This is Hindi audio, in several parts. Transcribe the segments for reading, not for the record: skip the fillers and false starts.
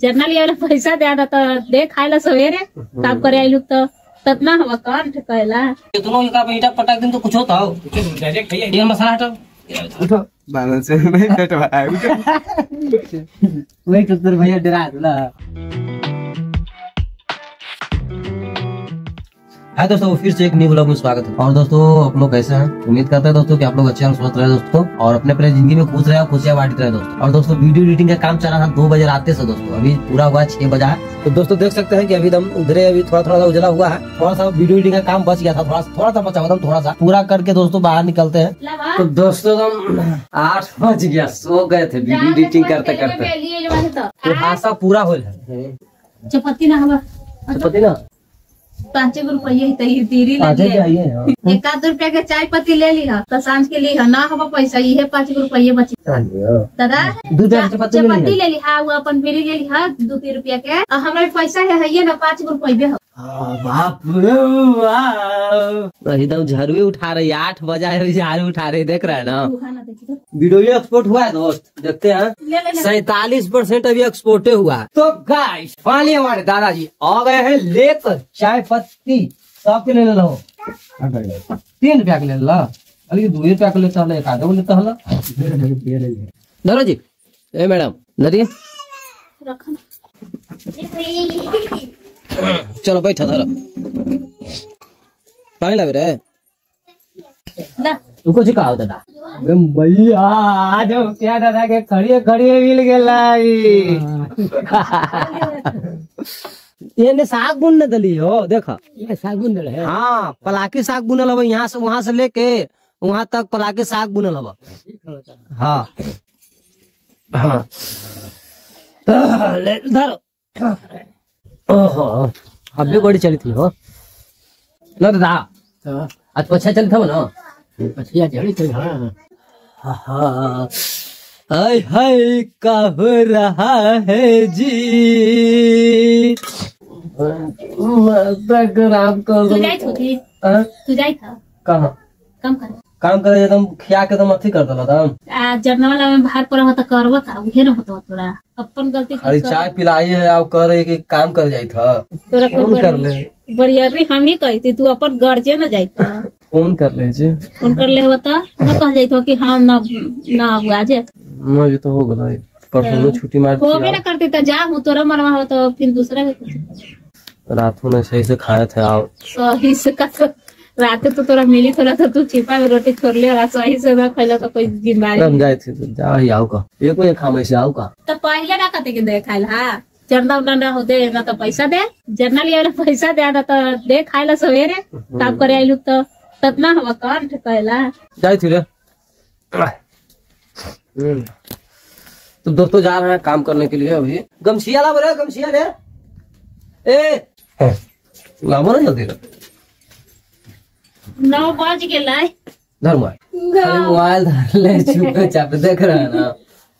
जना लिया पैसा दे आता दे खायला सवेरे काम करे आयलू तो तना हवा कान ठकला दोनों का बेटा पटक दिन तो कुछ होता हो डायरेक्ट भैया ये मसाला हटाओ उठो बैलेंस नहीं बैठ भाई वही कतर भैया डरा देला। हाय दोस्तों, फिर से एक न्यू ब्लॉग में स्वागत है। और दोस्तों आप लोग कैसे हैं? उम्मीद करते हैं दोस्तों कि आप लोग अच्छे हैं, स्वस्थ रहे दोस्तों और अपने अपने जिंदगी में खुश रहे, खुशियां बांट रहे दोस्तों। और दोस्तों वीडियो एडिटिंग का काम चला था 2 बजे रात से दोस्तों, अभी पूरा हुआ 6 बजा है। तो दोस्तों देख सकते हैं कि अभी दम उधरे अभी थोड़ा थोड़ा उजला हुआ है, थोड़ा सा वीडियो एडिटिंग का काम बच गया था, थोड़ा सा बचा हुआ, थोड़ा सा पूरा करके दोस्तों बाहर निकलते हैं। तो दोस्तों दम 8 बज गया, सो गए थे वीडियो एडिटिंग करते करते। आशा पूरा हो जाए चपत्ती ना ₹5 के चाय पत्ती ले लिया तो सांझ के लिए ना हवा पैसा ये ₹5 बची दादा पत्ती ले लिहा वो अपन बीड़ी ले लिहा ₹2 के हमारे पैसा है ना ₹5 झाड़ू उठा रही 8 बजा है, झाड़ू उठा रही देख रहे है ना। वीडियो एक्सपोर्ट हुआ है दोस्त, देखते हैं 47% अभी एक्सपोर्ट हुआ। तो गाइस फाइनली हमारे दादाजी आ गए हैं लेकर चाय पत्ती सबके ले लो, ₹3 के ले लो, अरे ₹2 के लेता है, एक आधो लेता है दादाजी। ए मैडम दादी चलो बैठा धर पानी लग रहा है ना तुको जी कहा दादा भैया आज हम क्या दादा के खड़िए खड़िए मिल गए। ये ने साग बुन दली हो देखा, ये साग बुन दल है। हाँ पलाकी साग बुनल हब, यहाँ से वहाँ से लेके वहाँ तक पलाकी साग बुनल हब। हाँ हाँ धर अब भी बड़ी चली थी हो ना दादा, आज पछिया चली था ना पछिया चली थी। हाँ हाय हाय का हो रहा है जी तू जाई था कहाँ काम कर जाता हम खिया के तो मथी कर दला था जरना वाला में बाहर पर होता करवा था उहे न होता थोड़ा अपन गलती की चाय पिलाई है और कर एक काम कर जाई था तोरा फोन कर ले बढ़िया रे हम ही कहई थी तू अपन घर जे न जाई था फोन कर ले होता न कह जाई था कि हां ना आ जे म जो तो हो गला परसों छुट्टी मार हो भी ना करते त जा हूं तोरा मनवा हो तो फिर दूसरा रात में सही से खाए थे आओ सही से का रात तो तोरा मिली थोड़ा सा तू छिपा में रोटी छोड़ ले और सही से ना खैला तो कोई जिम्मेदारी हम जाए थे जा ही आओ का एक को खा में से आओ का तो पहले ना कते के दे खाइल। हां जरना उना होते ना तो पैसा दे जरना लिया पैसा दे आता तो दे खाइला सवेरे काम करे आइलू तो तना हवा कान ठकैला जाई थी रे। तो दोस्तों जा रहे हैं काम करने के लिए अभी गमछिया ला बोले गमछिया दे ए लाबो ना जल्दी रे 9 बज के लाए धर मोबाइल धर ले चुपके चापे देख रहा है ना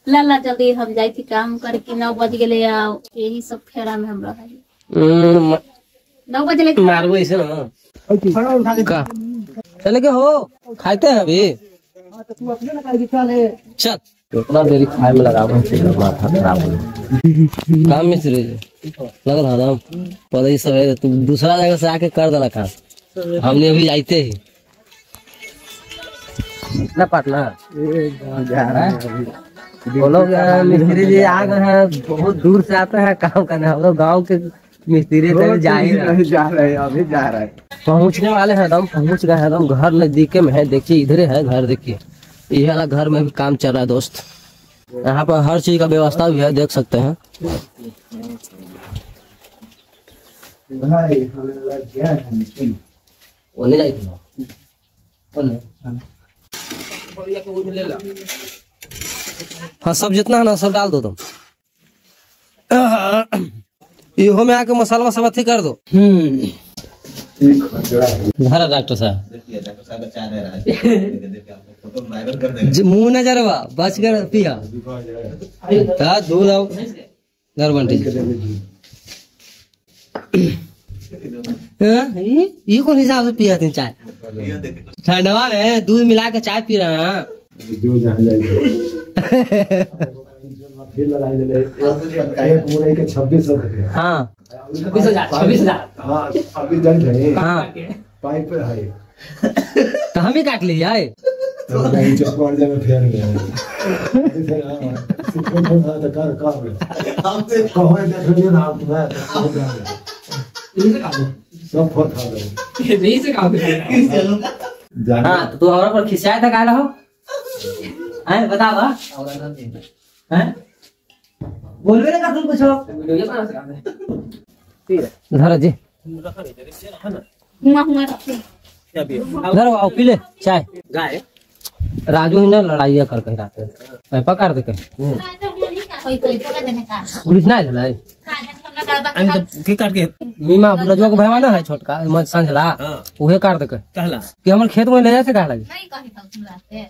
लाला जल्दी हम जाई थी काम करके 9 बज के ले आओ यही सब फेरा में हम रह 9 बज ले मारबो ऐसे ना चले के हो खाते हैं अभी। हां तो तू अपने लगा के चल है चल इतना देरी खाए में लगाबो माथा खराब हो काम में चले लग रहा ना पर ये सब तू दूसरा जगह से आके कर देला काम हमने अभी जाते ही ना पटना जा रहा है। बोलो मिस्त्री जी आ गए हैं, बहुत दूर से आते हैं काम करने, हम लोग गाँव के मिस्त्री जा रहे हैं पहुँचने वाले हैं। हम पहुँच गए हैं, हम घर नजदीके में है, देखिए इधरे है घर, देखिए ये वाला घर में भी काम चल रहा है दोस्त। यहाँ पर हर चीज का व्यवस्था भी है, देख सकते हैं। ओने जाई थी ओने बढ़िया के उठ ले ला। हां सब जितना है ना सब डाल दो तुम इहो में आके मसाला सब अथी कर दो। घर डॉक्टर साहब देखिए डॉक्टर साहब बचा दे रहा है फोटो वायरल कर देगा मुंह ना जरवा बच कर पिया ता दूर आओ घर बंटी ये कौन हिसाब से पिया चाय ठंडवा है दूध मिला के चाय पी रहे हैं। फिर लगाई देने के 2600 हाँ 26,000 अभी दर्द है पाइप पे है तो हम ही काट लिया है तो नहीं चौपाल में फेर गया हमसे कहो देखिए ना आप मैं सब बहुत खा ये नहीं से काम कर हां तो औरा पर खिसाया था का रहो हैं बतावा औरा ना नहीं हैं बोलबे ना कर तुम कुछ वीडियो बना से काम है ठीक है धर जी रखा नहीं तेरे से है ना हुआ हुआ रखते क्या भी धर आओ पी ले चाय गाय राजू ने लड़ाई कर कह रहा था मैं पकड़ दे कह कोई कोई पकड़ देने का पुलिस ना लाई के काट के मीमा लजवा के भैवाना है छोटका मत संझला उहे काट दे के कहला कि हमर खेत में ले जा से कहला नहीं कहि त तुमला से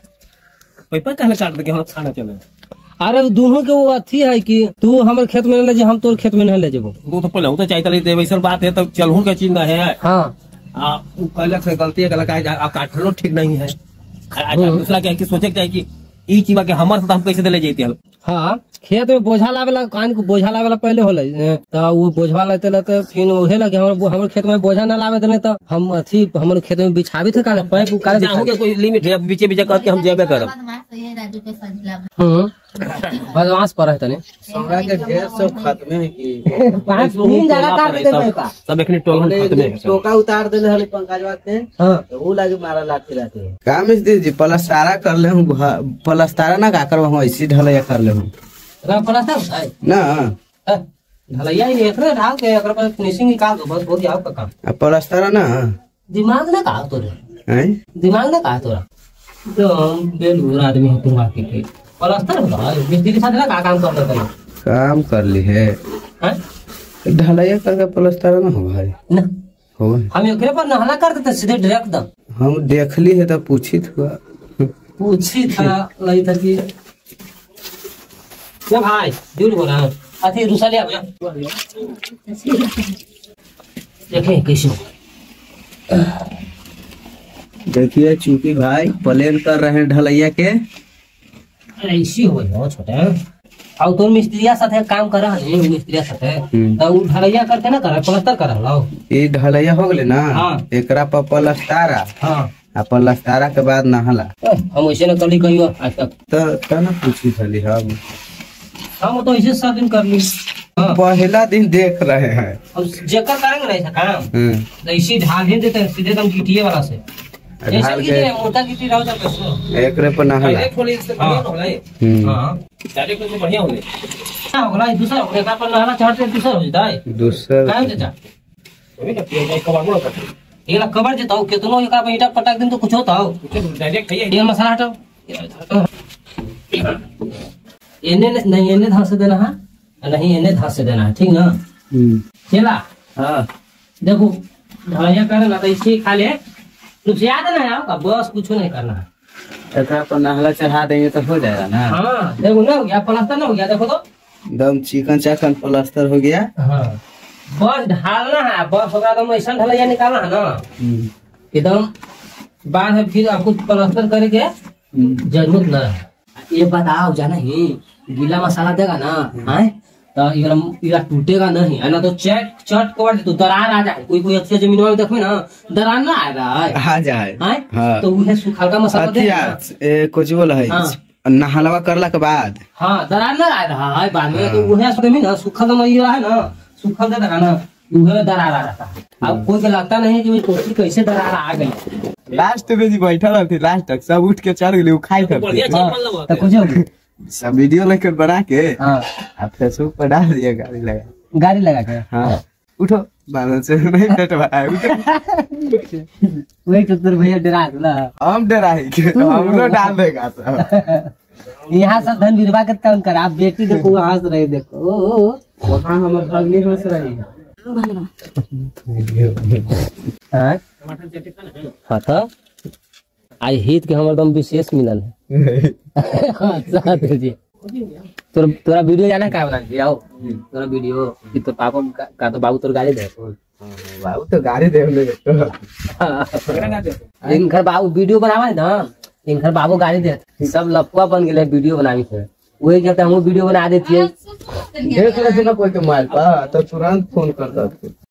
पैपा कहला काट दे के हम खाना चले अरे दोनों के वो अथी है कि तू हमर खेत में ले जा हम तोर खेत में नहीं ले जेबो वो तो पहले होता चाहिए दे वैसन बात है तब चलहु के चिन्ह है हां आ उ कहला से गलती है कहला का आप काटलो ठीक नहीं है अच्छा दूसरा कह के सोचे जाए कि ई चीवा के हमर से हम कैसे ले जाइते हल हां खेत में बोझा लावेला कान को बोझा लावेला पहले होले त वो बोझवा लेते लेते फिर ओहे लगे हमर खेत में बोझा ना लावे देले त हम अथी हमर खेत में बिछाबे थे काले पैप उकारे जाहु के कोई लिमिट है बीचे बीचे करके हम जेबे करब राजू के संजला बदमाश पर है तने सौरा के ढेर सब खत्म है कि पांच तीन जगह काट देते पैसा सब एकने टोल खत्म है टोका उतार देले हले पंकजवा ने हां उ लागे मारा लाठी लाठी काम इस जी प्लास्टारा कर ले हूं प्लास्टारा ना का करब हम ऐसी ढलैया कर ले हूं ना ढलैया ही एकरे ढाल के एकरे पर फिनिशिंग निकाल दो बस बहुत याव का काम अब प्लास्टर ना दिमाग ना का तोरे हैं दिमाग ना का तोरा तो बेलूर आदमी है तुम बाकी के प्लास्टर होला मिस्त्री के साथ ना का काम करता था काम कर ली है हैं ढलैया करके प्लास्टर ना हो भाई ना हो हम एकरे पर नहला कर देते सीधे डायरेक्ट दम हम देख ली है तो पूछी था लई था कि जब हाय दूर बोला अथी रुसलिया भैया देखें कैसे देखिए चूंकि भाई प्लेन कर रहे हैं ढलैया के ऐसी हो गया छोटा और तुम मिस्त्रिया साथे काम कर रहा है मिस्त्रिया साथे तो ढलैया करके ना कर प्लास्टर कर लाओ ये ढलैया हो गेले ना एकरा पर प्लास्टर हां अपन लस्तारा के बाद नहला हम ऐसे न कली कहियो आज तक त ना पूछी खाली हम तो ऐसे सब दिन कर ली पहला दिन देख रहे हैं अब जेकर करेंगे ना ऐसा काम ऐसे ढाल ही देते सीधे दम गिटिए वाला से ढाल के मोटा गिटी राव जा कसो एकरे पर नहला एक थोड़ी से बढ़िया होला हां डाले को बढ़िया होले हां होला दूसरा एकरा पर नहला चढ़ते दूसरा हो जाए दूसरा काय चाचा अभी का पिए जाए कवर बोलो का एला कवर देता हूं कितनो एकरा पे ईटा पटाक दिन तो कुछ होता हो डायरेक्ट है ये मसाला हटाओ एने नहीं एने धास देना है नहीं एने धास देना है ठीक ना चला हां देखो ढलैया करला तो इसी खाली कुछ याद ना आओ का बस कुछ नहीं करना है एकरा पर नहला चढ़ा देंगे तो हो जाएगा ना हां देखो ना हो गया प्लास्टर ना हो गया देखो तो एकदम चिकन चाकन प्लास्टर हो गया हां बस ढालना है बस होगा तो ऐसा ढलैया निकालना है ना एकदम बाद में फिर आपको प्लास्टर करके जरूरत ना ये बताओ जाना ही गीला मसाला देगा ना आए तो ये टूटेगा नहीं है ना तो चट चट कवर दे तो दरार आ जाए कोई कोई अच्छे जमीन वाले देखो ना दरार ना आ जाए हां तो वो है सूखा का मसाला दे ए कुछ बोला है नहलावा करला के बाद हां दरार ना आ रहा है बाद में तो वो है जमीन ना सूखा का मई रहा है ना सूखा दे दराना उहे दरार आ रहा था अब कोई लगता नहीं कि कोई कैसे दरार आ गई लास्ट में जी बैठा रहती लास्ट तक सब उठ के चढ़ गए खाई करते तो कुछ सब वीडियो लेकर बना के हां फेसबुक पर डाल दिया गाड़ी लगा के हां उठो बालन से नहीं कटवाए वही चतुर भैया डरा ना हम डराई के हम लो डाल देगा सब यहां सब धन वीरवा के काम कर आप बेटी देखो हंस रहे देखो ओ वहां हम भागने हंस रही है टमाटर चटनी खाना हां तो आई हित के हमर दम विशेष मिलल है हां साथ जी तोरा वीडियो जाना का बना के आओ तोरा वीडियो कि तो पापा का तो बाबू तोर गाली दे बाबू तो गाली देले इनकर बाबू वीडियो बनावे ना इनकर बाबू गाली दे सब लफुआ बन गेले वीडियो बनावे वही कहता है, हम वीडियो बना देती है, देख लेते ना कोई के मोबाइल पर तो तुरंत फोन करता है।